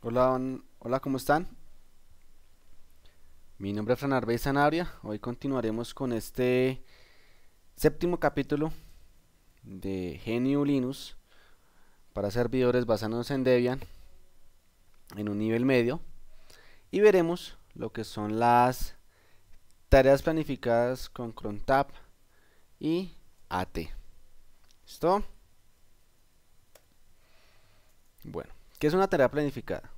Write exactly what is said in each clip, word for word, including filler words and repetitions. Hola, hola, ¿cómo están? Mi nombre es Fran Arbey Zanabria. Hoy continuaremos con este séptimo capítulo de G N U/Linux para servidores basándonos en Debian en un nivel medio, y veremos lo que son las tareas planificadas con crontab y A T. ¿Listo? Bueno, ¿qué es una tarea planificada?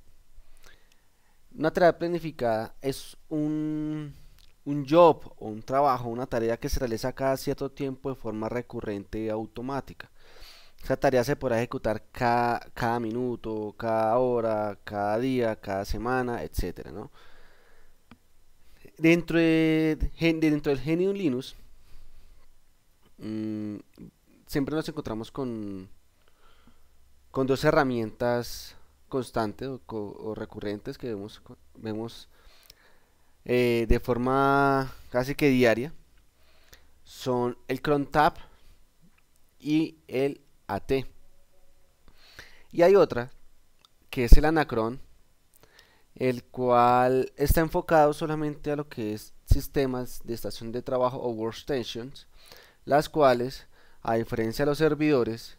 Una tarea planificada es un, un job o un trabajo, una tarea que se realiza cada cierto tiempo de forma recurrente y automática. Esa tarea se podrá ejecutar cada, cada minuto, cada hora, cada día, cada semana, etcétera, ¿no? Dentro, de, dentro del G N U/Linux mmm, siempre nos encontramos con, con dos herramientas constantes o, o recurrentes que vemos, vemos eh, de forma casi que diaria. Son el crontab y el A T. Y hay otra que es el Anacron, el cual está enfocado solamente a lo que es sistemas de estación de trabajo o workstations, las cuales, a diferencia de los servidores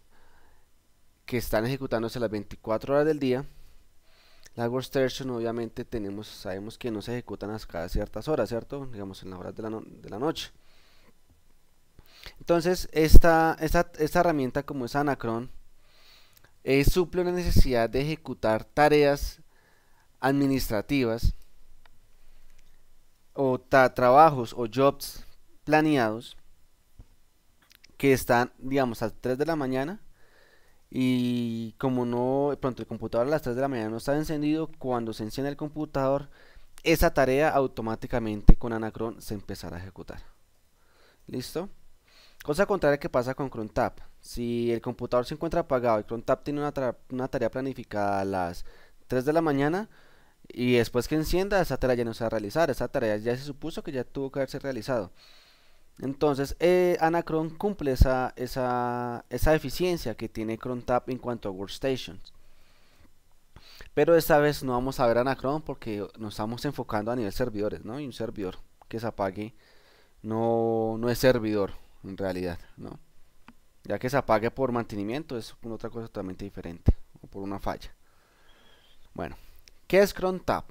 que están ejecutándose las veinticuatro horas del día, las workstations obviamente tenemos, sabemos que no se ejecutan a cada ciertas horas, ¿cierto? Digamos en las horas de la, no de la noche. Entonces esta, esta, esta herramienta, como es Anacron, eh, suple una necesidad de ejecutar tareas administrativas o trabajos o jobs planeados que están, digamos, a las tres de la mañana, y como no, pronto el computador a las tres de la mañana no está encendido, cuando se enciende el computador, esa tarea automáticamente con Anacron se empezará a ejecutar. ¿Listo? Cosa contraria que pasa con crontab. Si el computador se encuentra apagado y crontab tiene una, una tarea planificada a las tres de la mañana, y después que encienda, esa tarea ya no se va a realizar, esa tarea ya se supuso que ya tuvo que haberse realizado. Entonces eh, Anacron cumple esa, esa, esa eficiencia que tiene crontab en cuanto a workstations. Pero esta vez no vamos a ver Anacron porque nos estamos enfocando a nivel servidores, ¿no? Y un servidor que se apague no, no es servidor en realidad, ¿no? Ya que se apague por mantenimiento es una otra cosa totalmente diferente, o por una falla. Bueno, ¿qué es crontab?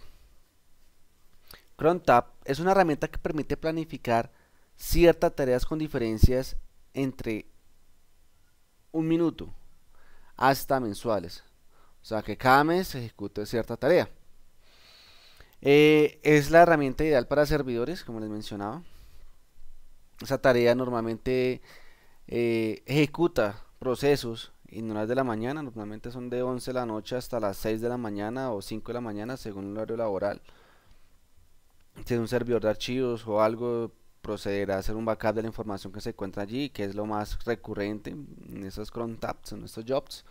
Crontab es una herramienta que permite planificar ciertas tareas con diferencias entre un minuto hasta mensuales. O sea que cada mes se ejecuta cierta tarea. Eh, es la herramienta ideal para servidores, como les mencionaba. Esa tarea normalmente eh, ejecuta procesos en horas de la mañana, normalmente son de once de la noche hasta las seis de la mañana o cinco de la mañana, según el horario laboral. Si es un servidor de archivos o algo, procederá a hacer un backup de la información que se encuentra allí, que es lo más recurrente en esas crontabs, en estos jobs,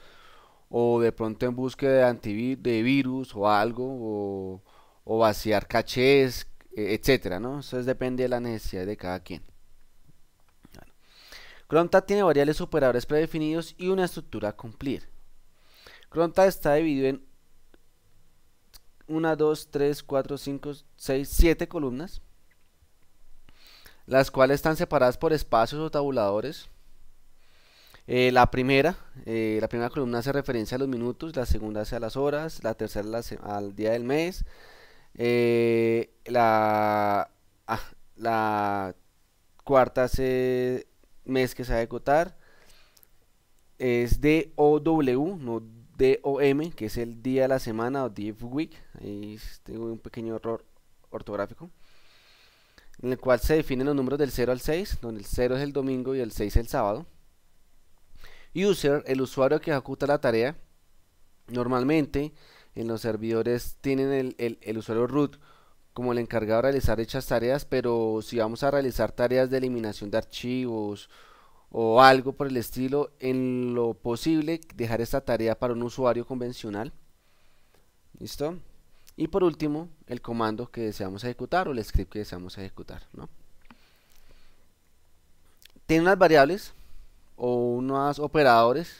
o de pronto en búsqueda de antivirus, de virus o algo, o, o vaciar cachés, etcétera, ¿no? Eso depende de la necesidad de cada quien. Crontab tiene variables operadores predefinidos y una estructura a cumplir. Crontab está dividido en uno, dos, tres, cuatro, cinco, seis, siete columnas, las cuales están separadas por espacios o tabuladores. Eh, la, primera, eh, la primera columna hace referencia a los minutos, la segunda hace a las horas, la tercera la al día del mes, eh, la, ah, la cuarta hace mes que se va a ejecutar, es D O W, no D O M, que es el día de la semana o DIVEWIC. Ahí tengo un pequeño error ortográfico, en el cual se definen los números del cero al seis, donde el cero es el domingo y el seis el sábado. User, el usuario que ejecuta la tarea. Normalmente en los servidores tienen el, el, el usuario root como el encargado de realizar dichas tareas, pero si vamos a realizar tareas de eliminación de archivos o algo por el estilo, en lo posible dejar esta tarea para un usuario convencional. ¿Listo? Y por último, el comando que deseamos ejecutar o el script que deseamos ejecutar, ¿no? Tiene unas variables o unos operadores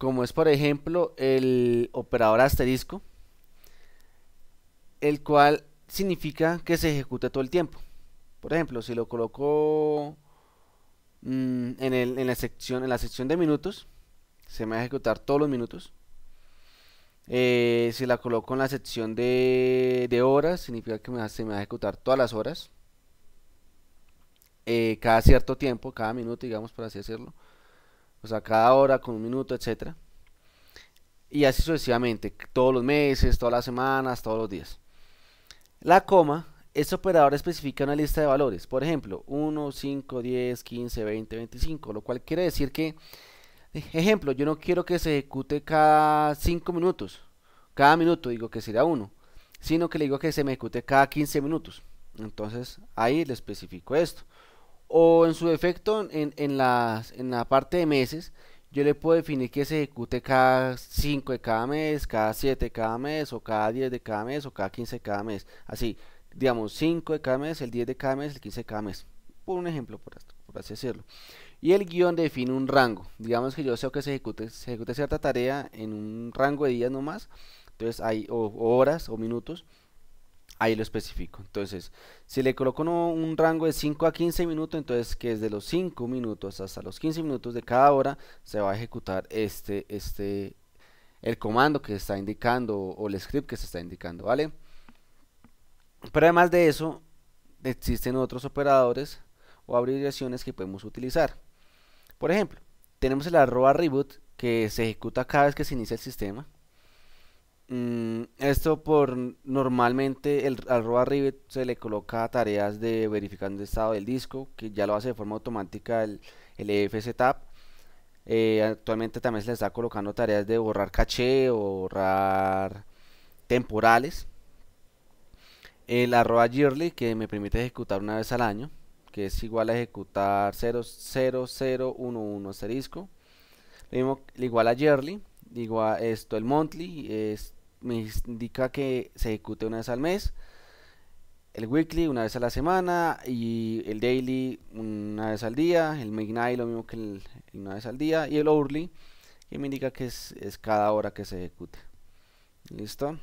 como es por ejemplo el operador asterisco, el cual significa que se ejecuta todo el tiempo. Por ejemplo, si lo coloco mmm, en, el, en, la sección, en la sección de minutos, se me va a ejecutar todos los minutos. Eh, si la coloco en la sección de, de horas, significa que me, se me va a ejecutar todas las horas. Eh, cada cierto tiempo, cada minuto, digamos, por así decirlo. O sea, cada hora con un minuto, etcétera. Y así sucesivamente, todos los meses, todas las semanas, todos los días. La coma, este operador especifica una lista de valores, por ejemplo, uno, cinco, diez, quince, veinte, veinticinco, lo cual quiere decir que, ejemplo, yo no quiero que se ejecute cada cinco minutos, cada minuto digo que será uno, sino que le digo que se me ejecute cada quince minutos, entonces ahí le especifico esto. O en su defecto, en, en, las, en la parte de meses, yo le puedo definir que se ejecute cada cinco de cada mes, cada siete de cada mes, o cada diez de cada mes, o cada quince de cada mes. Así, digamos, cinco de cada mes, el diez de cada mes, el quince de cada mes. Por un ejemplo, por, por así decirlo. Y el guión define un rango. Digamos que yo sé que se ejecute, se ejecute cierta tarea en un rango de días nomás. Entonces, hay o, o horas o minutos. Ahí lo especifico. Entonces, si le coloco un, un rango de cinco a quince minutos, entonces que desde los cinco minutos hasta los quince minutos de cada hora se va a ejecutar este, este, el comando que se está indicando o el script que se está indicando, ¿vale? Pero además de eso, existen otros operadores o abreviaciones que podemos utilizar. Por ejemplo, tenemos el arroba reboot que se ejecuta cada vez que se inicia el sistema. Esto por normalmente el arroba reboot se le coloca tareas de verificación de estado del disco, que ya lo hace de forma automática el, el E F setup. Eh, actualmente también se le está colocando tareas de borrar caché o borrar temporales. El arroba yearly que me permite ejecutar una vez al año, que es igual a ejecutar cero cero cero uno uno asterisco, lo mismo, igual a yearly. Igual esto, el monthly es, me indica que se ejecute una vez al mes, el weekly una vez a la semana y el daily una vez al día, el midnight lo mismo que el, una vez al día y el hourly que me indica que es, es cada hora que se ejecute. Listo.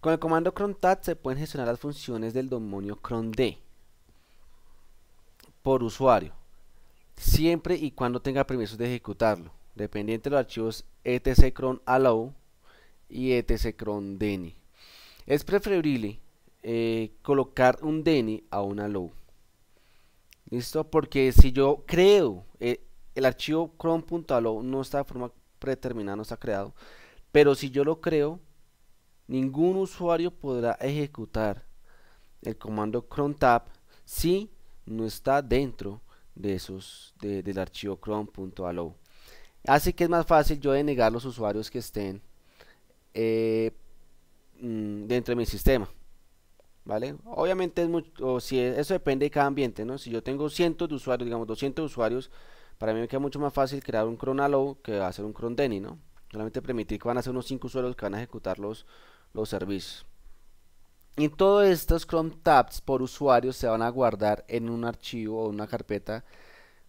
Con el comando crontab se pueden gestionar las funciones del dominio crond por usuario, siempre y cuando tenga permisos de ejecutarlo, dependiente de los archivos etc cron allow y etc cron deny. Es preferible eh, colocar un deny a un allow. ¿Listo? Porque si yo creo eh, el archivo cron punto allow no está de forma predeterminada, no está creado, pero si yo lo creo, ningún usuario podrá ejecutar el comando crontab si no está dentro de esos de, del archivo cron punto allow. Así que es más fácil yo denegar los usuarios que estén eh, dentro de mi sistema, ¿vale? Obviamente es mucho, o si es, eso depende de cada ambiente, ¿no? Si yo tengo cientos de usuarios, digamos doscientos usuarios, para mí me queda mucho más fácil crear un cron allow que hacer un cron deny, ¿no? Solamente permitir que van a ser unos cinco usuarios que van a ejecutar los, los servicios. Y todos estos crontabs por usuario se van a guardar en un archivo o una carpeta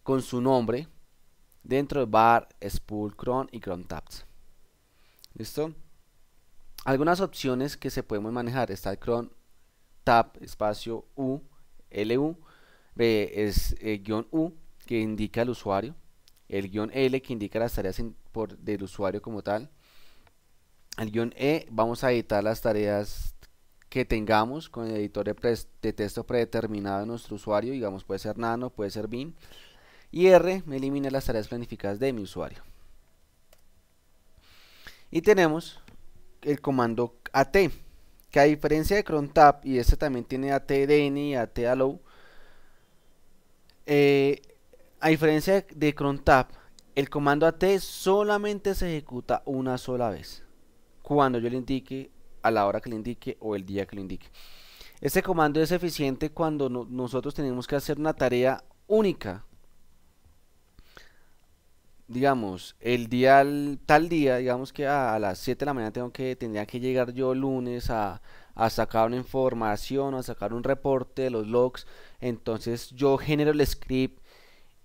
con su nombre dentro de var spool cron y crontabs. ¿Listo? Algunas opciones que se podemos manejar está el crontab espacio u lu es el guión u que indica el usuario, el guión l que indica las tareas in, por, del usuario como tal, el guión e vamos a editar las tareas que tengamos con el editor de, de texto predeterminado de nuestro usuario, digamos puede ser nano, puede ser bin, y R me elimina las tareas planificadas de mi usuario. Y tenemos el comando A T, que a diferencia de crontab, y este también tiene A T D N y A T allow, eh, a diferencia de crontab, el comando A T solamente se ejecuta una sola vez, cuando yo le indique, a la hora que le indique o el día que le indique. Este comando es eficiente cuando no, nosotros tenemos que hacer una tarea única. Digamos, el día al, tal día, digamos que a, a las siete de la mañana tengo que, tendría que llegar yo el lunes a, a sacar una información, a sacar un reporte de los logs. Entonces yo genero el script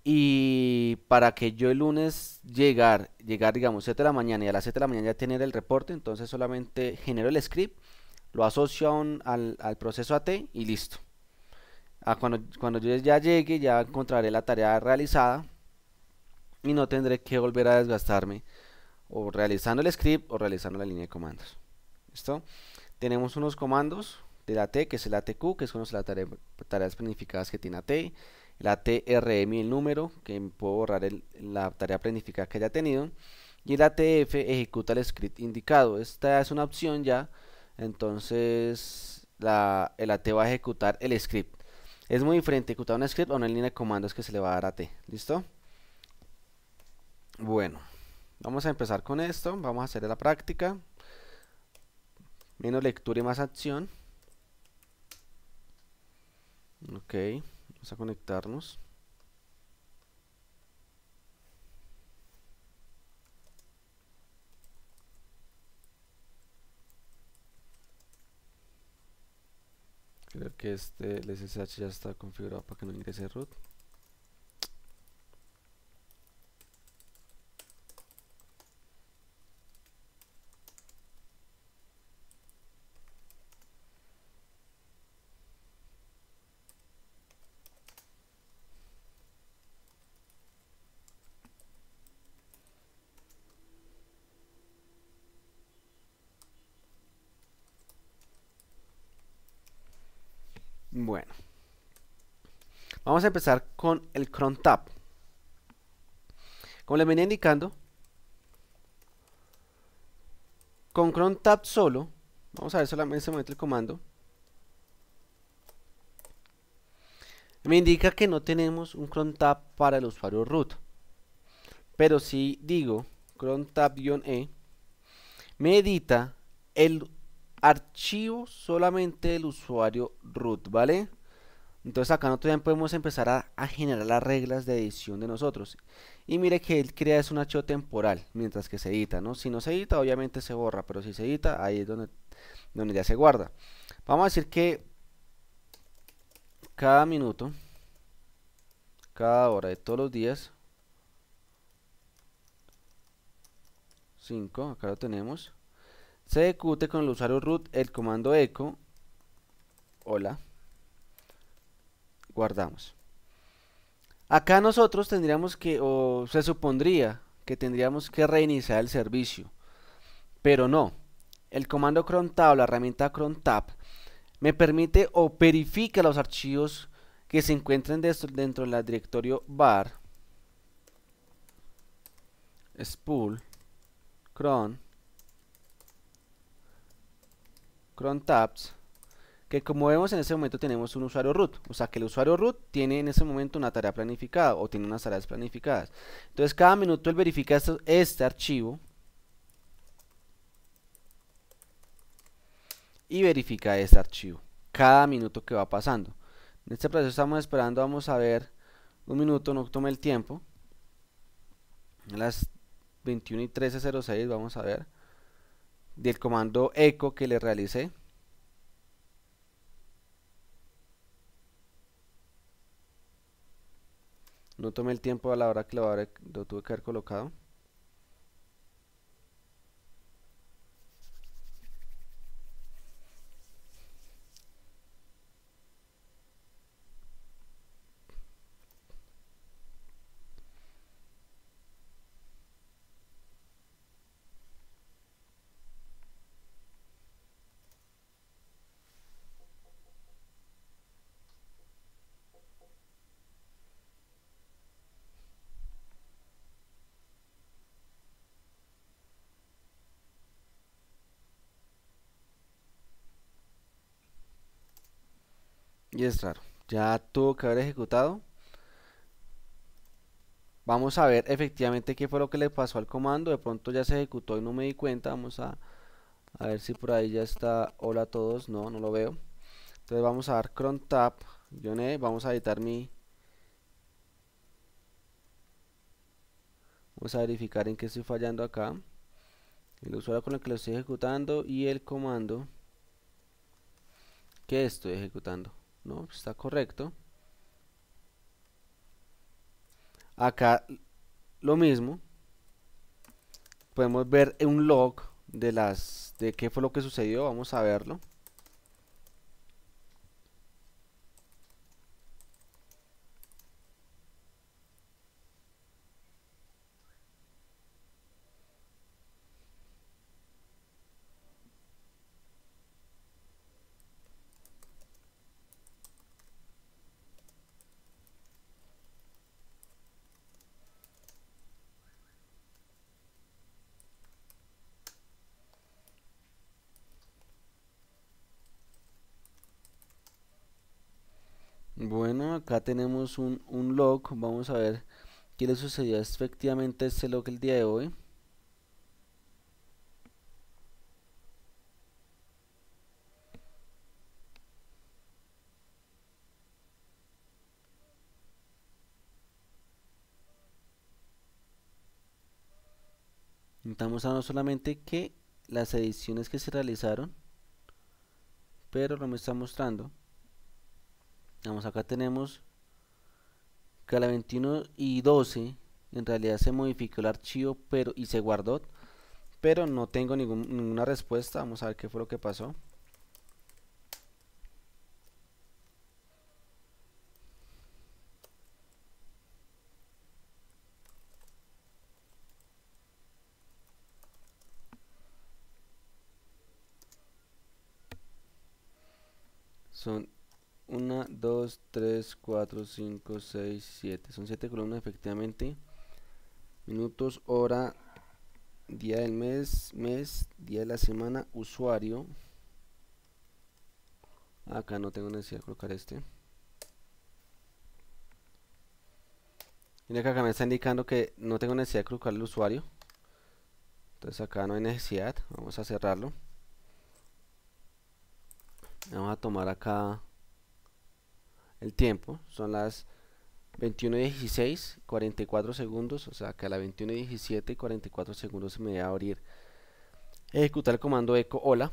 y para que yo el lunes llegar, llegar digamos siete de la mañana y a las siete de la mañana ya tener el reporte, entonces solamente genero el script, lo asocio a un, al, al proceso A T y listo. Ah, cuando, cuando yo ya llegue ya encontraré la tarea realizada y no tendré que volver a desgastarme o realizando el script o realizando la línea de comandos. ¿Listo? Tenemos unos comandos de la A T, que es el A T Q, que son las tare tareas planificadas que tiene A T, el A T R M, el número, que puedo borrar el, la tarea planificada que haya tenido, y el A T F ejecuta el script indicado. Esta es una opción ya, entonces la, el A T va a ejecutar el script. Es muy diferente ejecutar un script o una línea de comandos que se le va a dar a T. ¿Listo? Bueno, vamos a empezar con esto. Vamos a hacer la práctica. Menos lectura y más acción. Ok, vamos a conectarnos. Creo que este el S S H ya está configurado para que no ingrese root. Bueno, vamos a empezar con el crontab. Como les venía indicando, con crontab solo, vamos a ver solamente en este momento el comando, me indica que no tenemos un crontab para el usuario root, pero si digo crontab-e, me edita el archivo solamente del usuario root, ¿vale? Entonces acá nosotros podemos empezar a, a generar las reglas de edición de nosotros. Y mire que él crea es un archivo temporal mientras que se edita, ¿no? Si no se edita, obviamente se borra, pero si se edita, ahí es donde, donde ya se guarda. Vamos a decir que cada minuto, cada hora de todos los días, cinco, acá lo tenemos, se ejecute con el usuario root el comando echo hola, guardamos. Acá nosotros tendríamos que, o se supondría que tendríamos que reiniciar el servicio, pero no, el comando crontab, la herramienta crontab, me permite o verifica los archivos que se encuentren dentro, dentro del directorio var spool cron crontabs, que como vemos en ese momento tenemos un usuario root, o sea que el usuario root tiene en ese momento una tarea planificada o tiene unas tareas planificadas. Entonces cada minuto él verifica esto, este archivo y verifica este archivo cada minuto que va pasando. En este proceso estamos esperando, vamos a ver un minuto, no tome el tiempo, a las veintiuno y trece cero seis vamos a ver del comando echo que le realicé. No tomé el tiempo a la hora que lo, habré, lo tuve que haber colocado. Y es raro, ya tuvo que haber ejecutado. Vamos a ver efectivamente qué fue lo que le pasó al comando. De pronto ya se ejecutó y no me di cuenta. Vamos a, a ver si por ahí ya está hola a todos. No, no lo veo. Entonces vamos a dar crontab, vamos a editar mi, vamos a verificar en qué estoy fallando acá, el usuario con el que lo estoy ejecutando y el comando que estoy ejecutando. No, está correcto. Acá lo mismo, podemos ver un log de las de qué fue lo que sucedió. Vamos a verlo. Bueno, acá tenemos un, un log. Vamos a ver qué le sucedió efectivamente a este log el día de hoy. Estamos hablando solamente que las ediciones que se realizaron, pero no me está mostrando. Vamos, acá tenemos que a la veintiuno y doce en realidad se modificó el archivo pero y se guardó, pero no tengo ningún, ninguna respuesta. Vamos a ver qué fue lo que pasó. Son uno, dos, tres, cuatro, cinco, seis, siete. Son siete columnas efectivamente. Minutos, hora, día del mes, mes, día de la semana, usuario. Acá no tengo necesidad de colocar este. Mira que acá me está indicando que no tengo necesidad de colocar el usuario. Entonces acá no hay necesidad. Vamos a cerrarlo. Vamos a tomar acá el tiempo, son las veintiuno y dieciséis, cuarenta y cuatro segundos, o sea que a las veintiuno y diecisiete, cuarenta y cuatro segundos se me va a abrir, ejecutar el comando echo hola.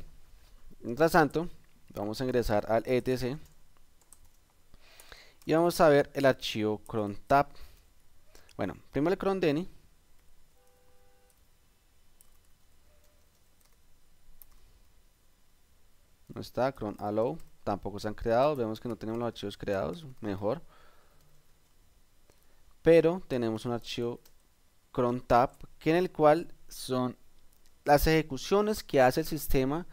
Mientras tanto, vamos a ingresar al etc y vamos a ver el archivo crontab. Bueno, primero el cron daily. No está, cron allow. Tampoco se han creado, vemos que no tenemos los archivos creados, mejor. Pero tenemos un archivo crontab, que en el cual son las ejecuciones que hace el sistema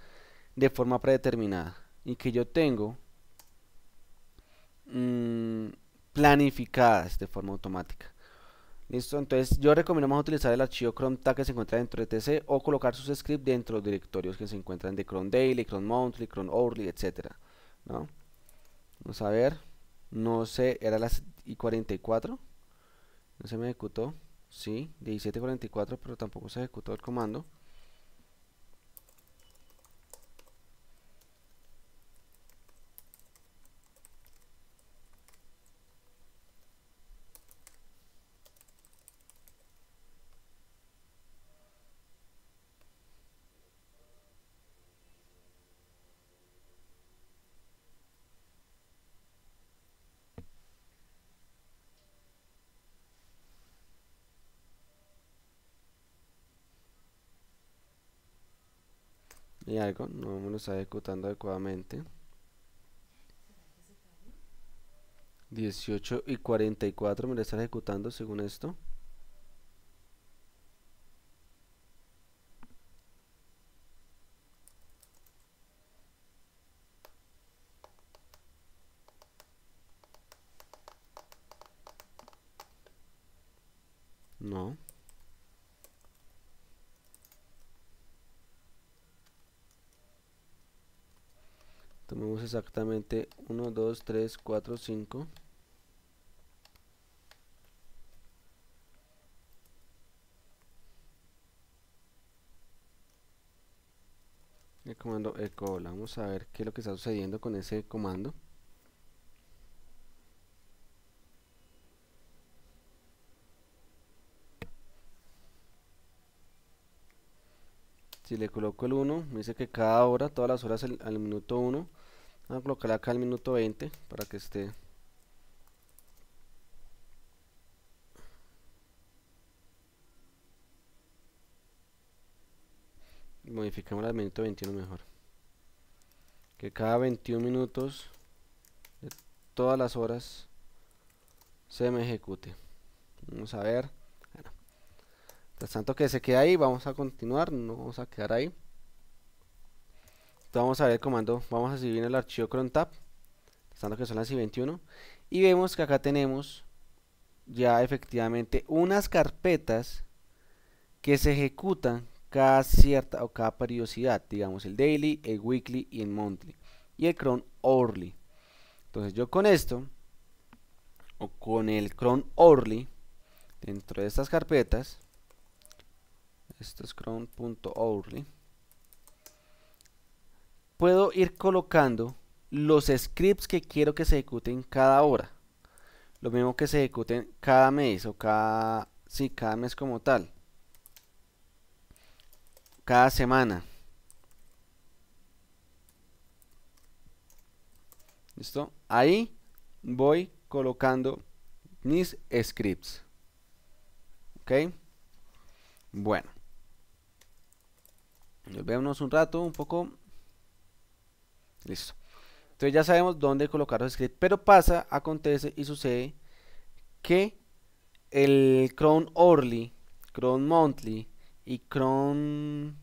de forma predeterminada. Y que yo tengo mmm, planificadas de forma automática. Listo, entonces yo recomiendo más utilizar el archivo crontab que se encuentra dentro de T C o colocar sus scripts dentro de los directorios que se encuentran de cron daily, cron monthly, cron hourly, etcétera. ¿No? Vamos a ver, no sé, era las y cuarenta y cuatro, no se me ejecutó, sí, diecisiete cuarenta y cuatro, pero tampoco se ejecutó el comando. Y algo, no me lo está ejecutando adecuadamente. dieciocho y cuarenta y cuatro me lo están ejecutando según esto. No. Tomemos exactamente uno, dos, tres, cuatro, cinco. El comando echo. Vamos a ver qué es lo que está sucediendo con ese comando. Si le coloco el uno, me dice que cada hora, todas las horas el, al minuto uno. Vamos a colocar acá el minuto veinte para que esté modificamos al minuto veintiuno mejor, que cada veintiún minutos de todas las horas se me ejecute. Vamos a ver. Bueno, tras tanto que se queda ahí, vamos a continuar, no vamos a quedar ahí. Entonces vamos a ver el comando, vamos a escribir el archivo crontab, tras tanto que son las i veintiuno, y vemos que acá tenemos ya efectivamente unas carpetas que se ejecutan cada cierta o cada periodicidad, digamos el daily, el weekly y el monthly y el cron hourly. Entonces yo con esto o con el cron hourly dentro de estas carpetas, esto es cron.hourly, puedo ir colocando los scripts que quiero que se ejecuten cada hora, lo mismo que se ejecuten cada mes o cada, sí, cada mes como tal, cada semana. Listo, ahí voy colocando mis scripts. Ok, bueno, veamos un rato un poco. Listo, entonces ya sabemos dónde colocar los scripts, pero pasa, acontece y sucede que el cron hourly, cron monthly y cron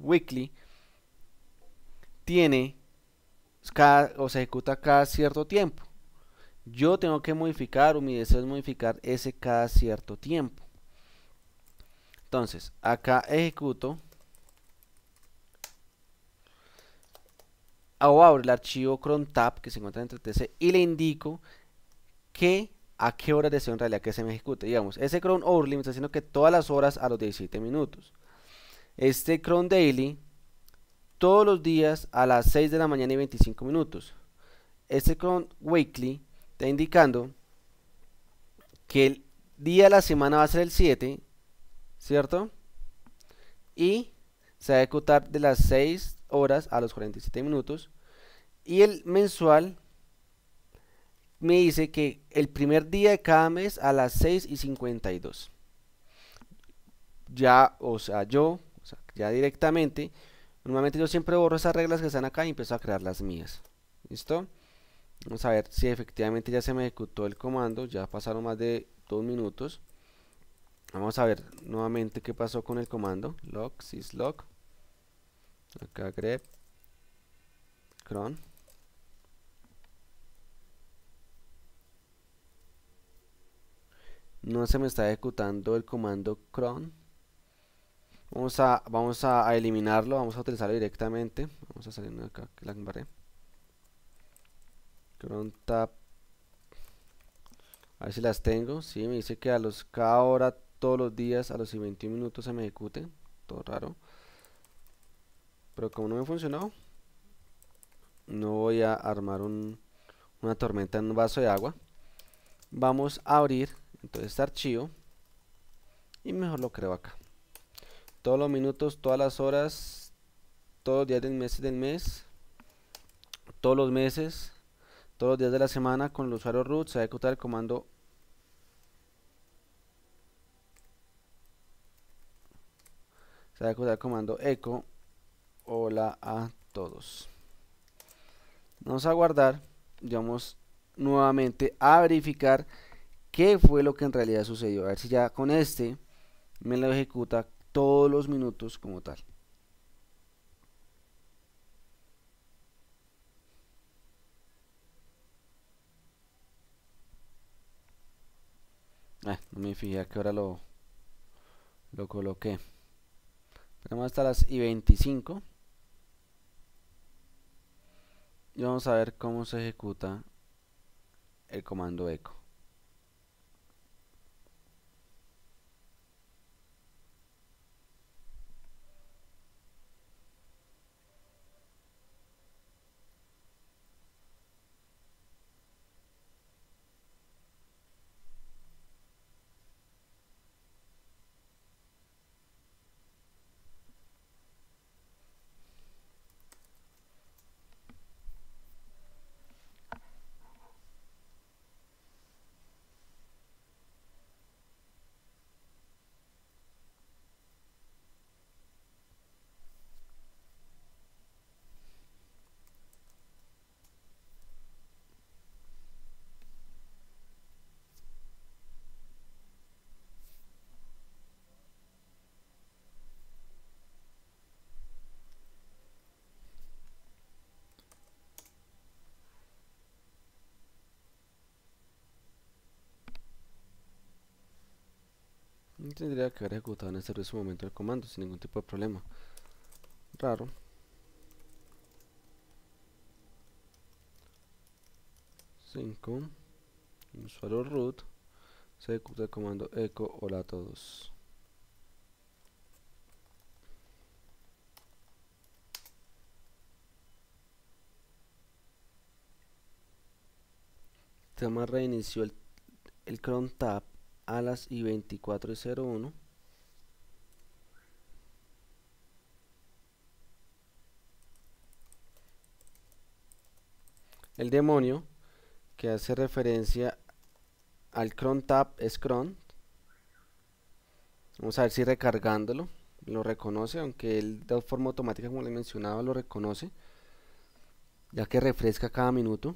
weekly tiene cada, o se ejecuta cada cierto tiempo. Yo tengo que modificar, o mi deseo es modificar ese cada cierto tiempo. Entonces acá ejecuto o abro el archivo crontab que se encuentra dentro de T C y le indico que a qué hora deseo en realidad que se me ejecute. Digamos, ese cron hourly me está diciendo que todas las horas a los diecisiete minutos. Este cron daily, todos los días a las seis de la mañana y veinticinco minutos. Este cron weekly está indicando que el día de la semana va a ser el siete, ¿cierto? Y se va a ejecutar de las seis horas a los cuarenta y siete minutos. Y el mensual me dice que el primer día de cada mes a las seis y cincuenta y dos. Ya, o sea, yo, o sea, ya directamente, normalmente yo siempre borro esas reglas que están acá y empiezo a crear las mías. ¿Listo? Vamos a ver si efectivamente ya se me ejecutó el comando, ya pasaron más de dos minutos. Vamos a ver nuevamente qué pasó con el comando, log, syslog, acá grep, cron. No se me está ejecutando el comando cron. Vamos a, vamos a eliminarlo, vamos a utilizarlo directamente. Vamos a salir acá, que la embarré. CronTab. A ver si las tengo. Sí, me dice que a los cada hora, todos los días, a los veintiuno minutos se me ejecute. Todo raro. Pero como no me funcionó, no voy a armar un, una tormenta en un vaso de agua. Vamos a abrir entonces este archivo y mejor lo creo acá. Todos los minutos, todas las horas, todos los días del mes del mes, todos los meses, todos los días de la semana con el usuario root se va a ejecutar el comando se va a ejecutar el comando echo hola a todos. Vamos a guardar y vamos nuevamente a verificar qué fue lo que en realidad sucedió, a ver si ya con este me lo ejecuta todos los minutos como tal. Ah, no me fijé a qué hora lo, lo coloqué. Esperamos hasta las i veinticinco y vamos a ver cómo se ejecuta el comando echo. y tendría que haber ejecutado en el servicio momento el comando sin ningún tipo de problema. Raro. cinco. Usuario root. Se ejecuta el comando echo hola a todos. El sistema reinició el, el crontab a las y veinticuatro y cero uno. El demonio que hace referencia al crontab es cron. Vamos a ver si recargándolo lo reconoce, aunque él de forma automática, como les mencionaba, lo reconoce, ya que refresca cada minuto.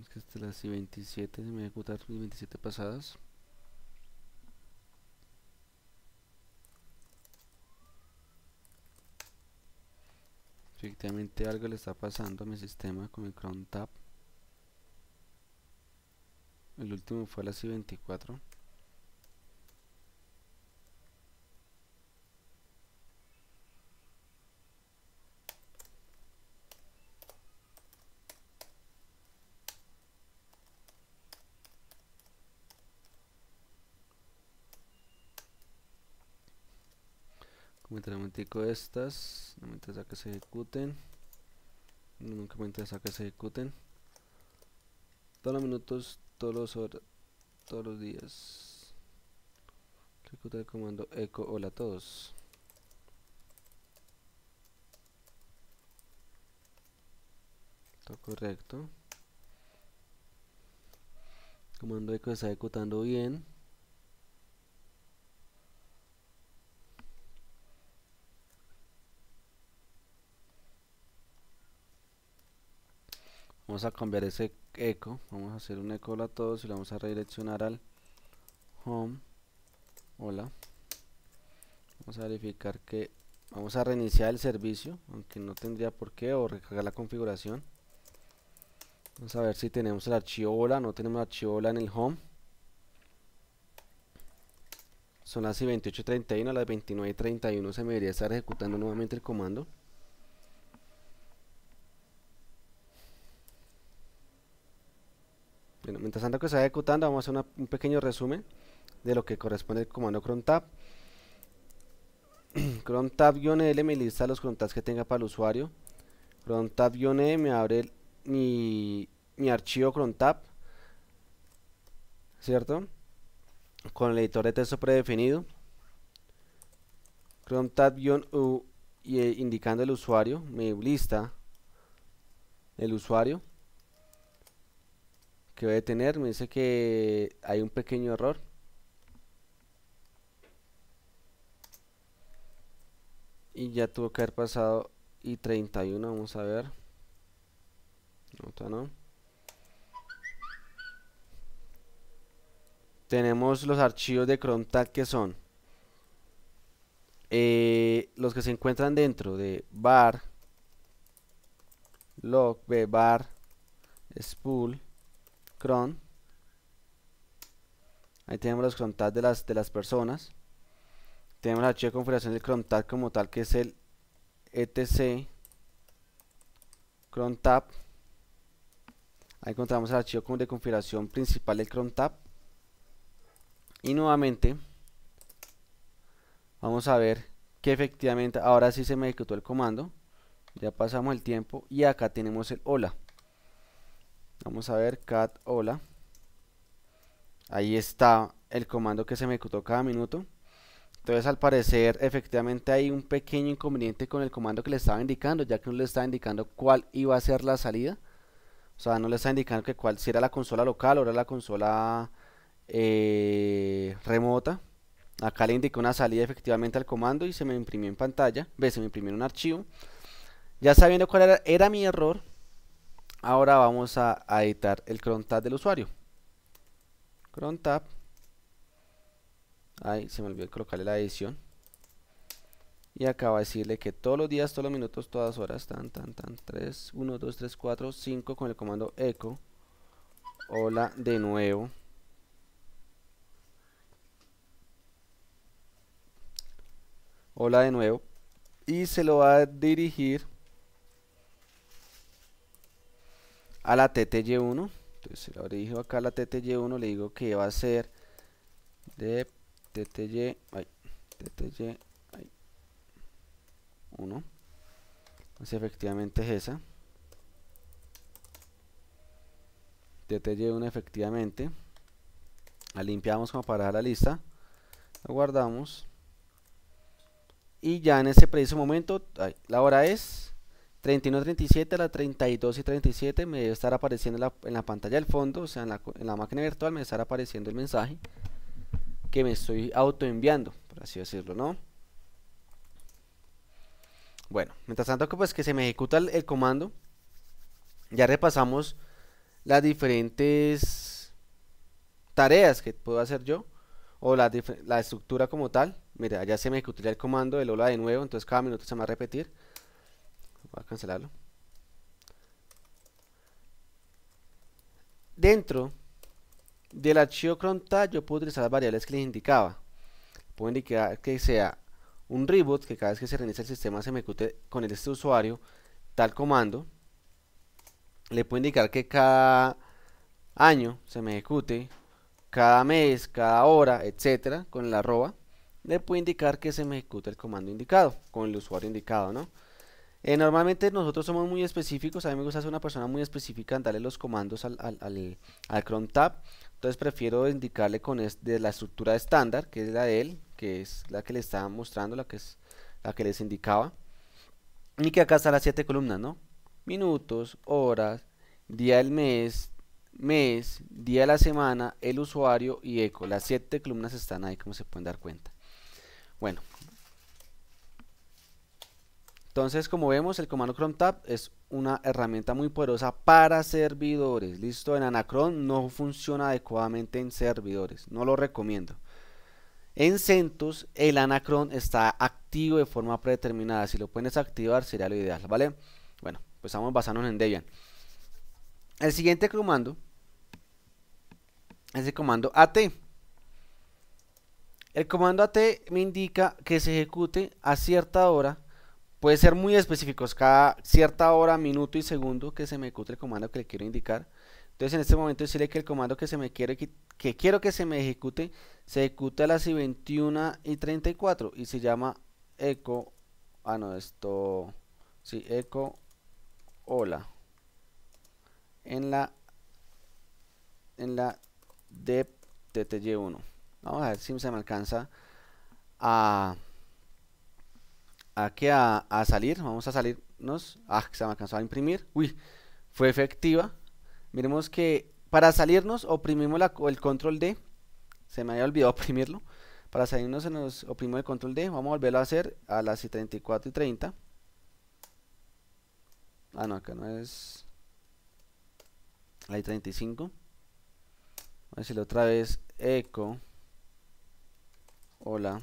Es que hasta las i veintisiete se me ejecutan las i veintisiete pasadas. Efectivamente algo le está pasando a mi sistema con el crontab. El último fue a las i veinticuatro. Comentaré un momentico estas, no me interesa que se ejecuten, nunca me interesa que se ejecuten, todos los minutos, todos los horas, todos los días, ejecuta el comando echo hola a todos. Todo correcto, el comando echo está ejecutando bien. Vamos a cambiar ese eco, vamos a hacer un eco hola a todos y lo vamos a redireccionar al home hola. Vamos a verificar que vamos a reiniciar el servicio, aunque no tendría por qué, o recargar la configuración. Vamos a ver si tenemos el archivo hola, no tenemos el archivo hola en el home. Son las veintiocho y treinta y uno, a las veintinueve y treinta y uno se me debería estar ejecutando nuevamente el comando. Bueno, mientras tanto que se va ejecutando, vamos a hacer una, un pequeño resumen de lo que corresponde al comando crontab. Crontab-L me lista los crontabs que tenga para el usuario. Crontab-E me abre el, mi, mi archivo crontab, ¿cierto? Con el editor de texto predefinido. Crontab-U eh, indicando el usuario, me lista el usuario que voy a tener, me dice que hay un pequeño error. Y ya tuvo que haber pasado i treinta y uno, vamos a ver. Otra no. Tenemos los archivos de crontab que son eh, los que se encuentran dentro de var log b var spool cron. Ahí tenemos los crontabs de las, de las personas. Tenemos el archivo de configuración del crontab como tal, que es el etc crontab. Ahí encontramos el archivo de configuración principal del crontab. Y nuevamente vamos a ver que efectivamente ahora sí se me ejecutó el comando. Ya pasamos el tiempo y acá tenemos el hola. Vamos a ver cat hola. Ahí está el comando que se me ejecutó cada minuto. Entonces al parecer efectivamente hay un pequeño inconveniente con el comando que le estaba indicando, ya que no le estaba indicando cuál iba a ser la salida. O sea, no le estaba indicando que cuál, si era la consola local o era la consola eh, remota. Acá le indicó una salida efectivamente al comando y se me imprimió en pantalla. Ve, se me imprimió en un archivo. Ya sabiendo cuál era, era mi error, ahora vamos a, a editar el crontab del usuario. CronTab. Ahí se me olvidó colocarle la edición. Y acá va a decirle que todos los días, todos los minutos, todas horas, tan, tan, tan, tres, uno, dos, tres, cuatro, cinco con el comando echo. Hola de nuevo. Hola de nuevo. Y se lo va a dirigir a la T T Y uno. Entonces se lo dirijo acá a la T T Y uno, le digo que va a ser de T T Y, ay, T T Y, ay, uno. Entonces efectivamente es esa. T T Y uno efectivamente. La limpiamos como para dejar la lista. La guardamos. Y ya en ese preciso momento, ay, la hora es treinta y uno treinta y siete, a las treinta y dos y treinta y siete me debe estar apareciendo en la, en la pantalla del fondo, o sea en la, en la máquina virtual me debe estar apareciendo el mensaje que me estoy autoenviando, por así decirlo, ¿no? Bueno, mientras tanto que pues que se me ejecuta el, el comando, ya repasamos las diferentes tareas que puedo hacer yo, o la, la estructura como tal. Mira, ya se me ejecutó el comando del hola de nuevo, entonces cada minuto se me va a repetir. Voy a cancelarlo. Dentro del archivo crontab yo puedo utilizar las variables que les indicaba. Puedo indicar que sea un reboot, que cada vez que se reinicia el sistema se me ejecute con este usuario tal comando. Le puedo indicar que cada año se me ejecute, cada mes, cada hora, etcétera, con el arroba. Le puedo indicar que se me ejecute el comando indicado, con el usuario indicado, ¿no? Eh, normalmente nosotros somos muy específicos, a mí me gusta ser una persona muy específica en darle los comandos al, al, al, al crontab, entonces prefiero indicarle con este, de la estructura estándar, que es la de él, que es la que le estaba mostrando, la que, es, la que les indicaba, y que acá están las siete columnas, ¿no? Minutos, horas, día del mes, mes, día de la semana, el usuario y eco, las siete columnas están ahí como se pueden dar cuenta. Bueno, entonces como vemos el comando crontab es una herramienta muy poderosa para servidores. Listo, en Anacron no funciona adecuadamente en servidores, no lo recomiendo. En CentOS el Anacron está activo de forma predeterminada, si lo pueden desactivar sería lo ideal, ¿vale? Bueno, pues vamos basándonos en Debian. El siguiente comando es el comando A T. El comando A T me indica que se ejecute a cierta hora, puede ser muy específicos, cada cierta hora, minuto y segundo que se me ejecute el comando que le quiero indicar. Entonces en este momento decirle que el comando que se me quiere que quiero que se me ejecute se ejecuta a las veintiuno y treinta y cuatro y se llama echo, ah no esto, sí, echo hola en la en la de T T Y uno. Vamos a ver si se me alcanza a, a, que a, a salir. Vamos a salirnos. Ah, se me alcanzó a imprimir. Uy, fue efectiva. Miremos que para salirnos oprimimos la, el control D. Se me había olvidado oprimirlo. Para salirnos se nos oprimimos el control D. Vamos a volverlo a hacer a las treinta y cuatro y treinta. Ah, no, acá no es. Hay treinta y cinco. Voy a decirlo otra vez. Echo. Hola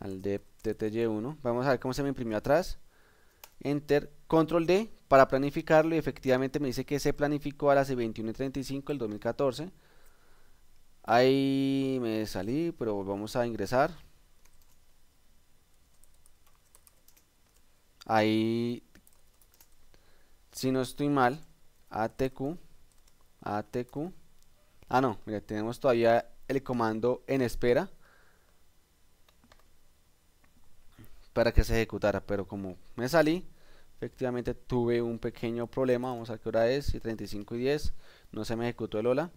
al de T T Y uno. Vamos a ver cómo se me imprimió atrás. Enter, control D para planificarlo y efectivamente me dice que se planificó a las veintiuno y treinta y cinco del dos mil catorce. Ahí me salí, pero volvamos a ingresar. Ahí, si no estoy mal, A T Q, A T Q. Ah no, mira, tenemos todavía el comando en espera. para que se ejecutara, pero como me salí, efectivamente tuve un pequeño problema. Vamos a ver qué hora es, y treinta y cinco y diez, no se me ejecutó el hola.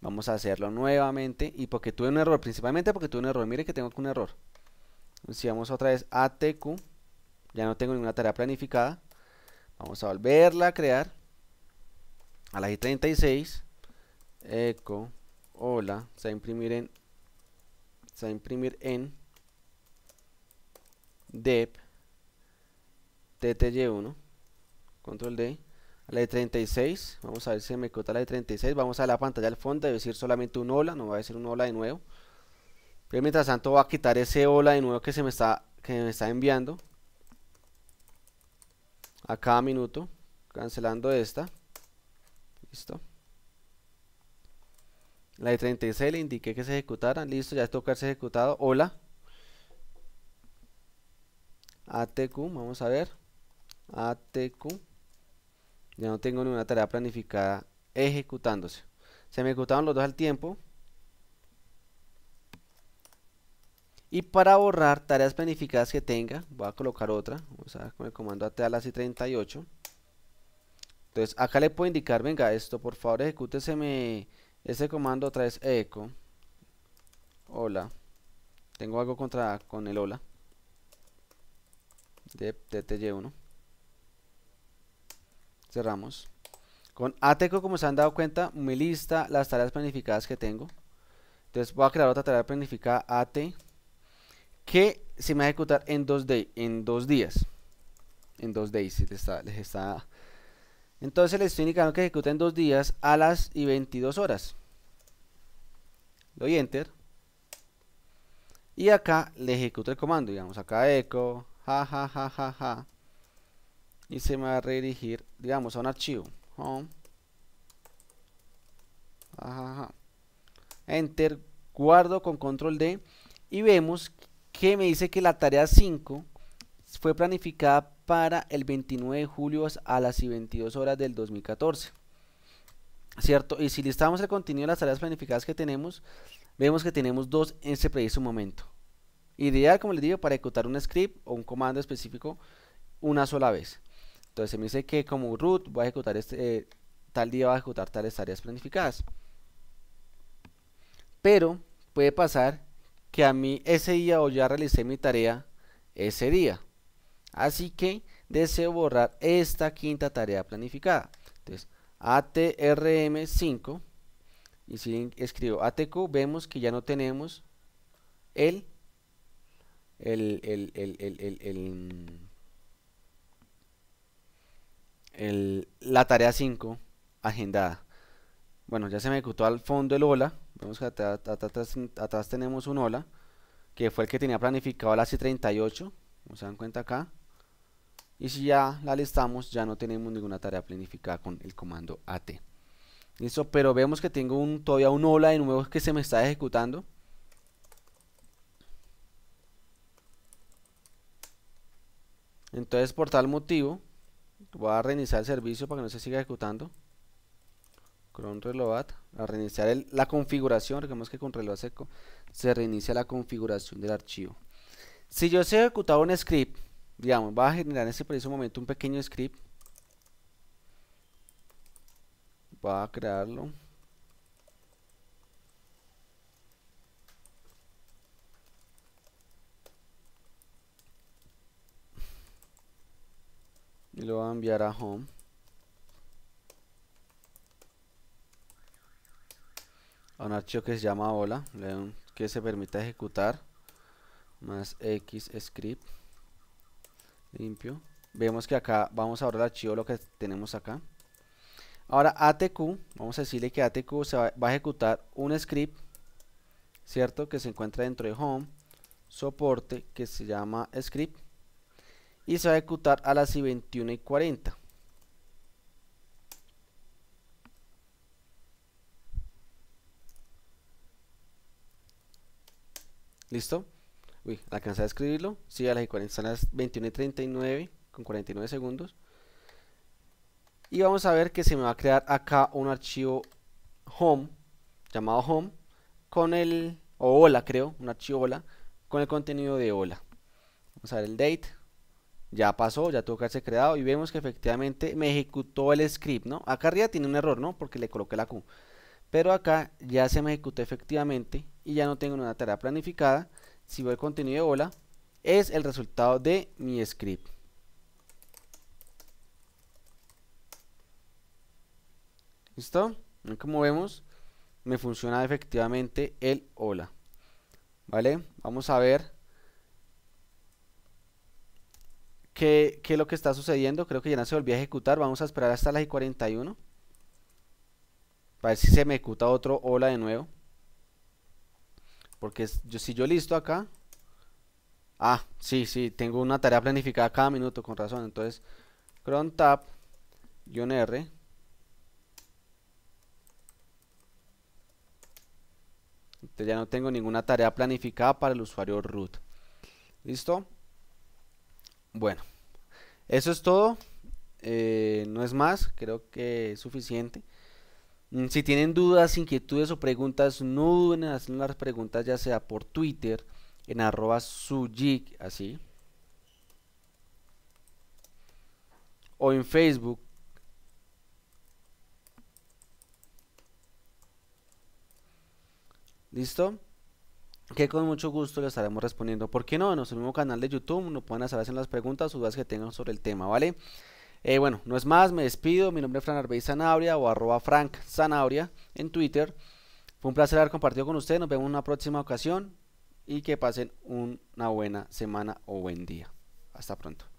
Vamos a hacerlo nuevamente, y porque tuve un error, principalmente porque tuve un error, mire que tengo un error. Si vamos otra vez a A T Q, ya no tengo ninguna tarea planificada, vamos a volverla a crear, a la I treinta y seis, eco, hola, se va a imprimir en, se va a imprimir en, dev, T T Y uno, control D, a la de treinta y seis, vamos a ver si me cota la de treinta y seis, vamos a la pantalla al fondo, debe decir solamente un hola, no va a decir un hola de nuevo, pero mientras tanto voy a quitar ese hola de nuevo que se me está, que me está enviando, a cada minuto, cancelando esta, listo, la de treinta y seis le indiqué que se ejecutara, listo, ya toca haberse ejecutado, hola, A T Q, vamos a ver, A T Q, ya no tengo ninguna tarea planificada ejecutándose, se me ejecutaron los dos al tiempo. Y para borrar tareas planificadas que tenga, voy a colocar otra, vamos a ver con el comando A T a las I treinta y ocho, entonces acá le puedo indicar, venga esto por favor ejecúteseme ese comando otra vez, eco, hola, tengo algo contra con el hola, de T T Y uno, cerramos. Con A T C O, como se han dado cuenta, me lista las tareas planificadas que tengo. Entonces voy a crear otra tarea planificada A T que se me va a ejecutar en dos, de, en dos días. En dos days les está, les está. Entonces les estoy indicando que ejecuten en dos días a las y veintidós horas. Doy enter. Y acá le ejecuto el comando. Digamos acá eco, ja ja ja ja ja. Y se me va a redirigir, digamos, a un archivo. Home. Ajá, ajá. Enter, guardo con control D. Y vemos que me dice que la tarea cinco fue planificada para el veintinueve de julio a las veintidós horas del dos mil catorce. ¿Cierto? Y si listamos el contenido de las tareas planificadas que tenemos, vemos que tenemos dos en ese preciso momento. Ideal, como les digo, para ejecutar un script o un comando específico una sola vez. Entonces me dice que como root voy a ejecutar este, eh, tal día va a ejecutar tales tareas planificadas. Pero puede pasar que a mí ese día o ya realicé mi tarea ese día. Así que deseo borrar esta quinta tarea planificada. Entonces A T R M cinco y si escribo A T Q vemos que ya no tenemos el el el el el, el, el El, la tarea cinco agendada. Bueno, ya se me ejecutó al fondo el hola. Vemos que atrás, atrás, atrás tenemos un hola que fue el que tenía planificado la C treinta y ocho, como se dan cuenta acá. Y si ya la listamos, ya no tenemos ninguna tarea planificada con el comando A T. Listo, pero vemos que tengo un, todavía un hola de nuevo que se me está ejecutando. Entonces, por tal motivo, voy a reiniciar el servicio para que no se siga ejecutando. Cron reload, a reiniciar el, la configuración. Recordemos que con reload seco se reinicia la configuración del archivo. Si yo se ejecutaba un script, digamos, va a generar en ese preciso momento un pequeño script. Va a crearlo. Y lo voy a enviar a home. A un archivo que se llama hola, que se permite ejecutar. Más X script. Limpio. Vemos que acá vamos a borrar el archivo, lo que tenemos acá. Ahora A T Q, vamos a decirle que A T Q se va, va a ejecutar un script, ¿cierto? Que se encuentra dentro de home. Soporte que se llama script. Y se va a ejecutar a las veintiuno y cuarenta. ¿Listo? Uy, alcancé a escribirlo. Sí, a las cuarenta, son las veintiuno y treinta y nueve, con cuarenta y nueve segundos. Y vamos a ver que se me va a crear acá un archivo home, llamado home, con el, o hola creo, un archivo hola, con el contenido de hola. Vamos a ver el date. Ya pasó, ya tuvo que haberse creado y vemos que efectivamente me ejecutó el script, ¿no? Acá arriba tiene un error, ¿no? Porque le coloqué la Q. Pero acá ya se me ejecutó efectivamente y ya no tengo una tarea planificada. Si veo el contenido de bola, es el resultado de mi script. ¿Listo? Como vemos, me funciona efectivamente el hola. ¿Vale? Vamos a ver qué, qué es lo que está sucediendo. Creo que ya no se volvió a ejecutar. Vamos a esperar hasta las i cuarenta y uno. Para ver si se me ejecuta otro hola de nuevo. Porque yo, si yo listo acá. Ah, sí, sí, tengo una tarea planificada cada minuto, con razón. Entonces, crontab-r. Entonces ya no tengo ninguna tarea planificada para el usuario root. ¿Listo? Bueno, eso es todo. Eh, no es más, creo que es suficiente. Si tienen dudas, inquietudes o preguntas, no duden en hacer las preguntas, ya sea por Twitter, en arroba sujic, así, o en Facebook. ¿Listo? Que con mucho gusto les estaremos respondiendo. ¿Por qué no? En nuestro mismo canal de YouTube nos pueden hacer las preguntas o dudas que tengan sobre el tema, ¿vale? Eh, bueno, no es más, me despido. Mi nombre es Fran Arbey Zanabria o arroba Frank Zanabria en Twitter. Fue un placer haber compartido con ustedes. Nos vemos en una próxima ocasión y que pasen una buena semana o buen día. Hasta pronto.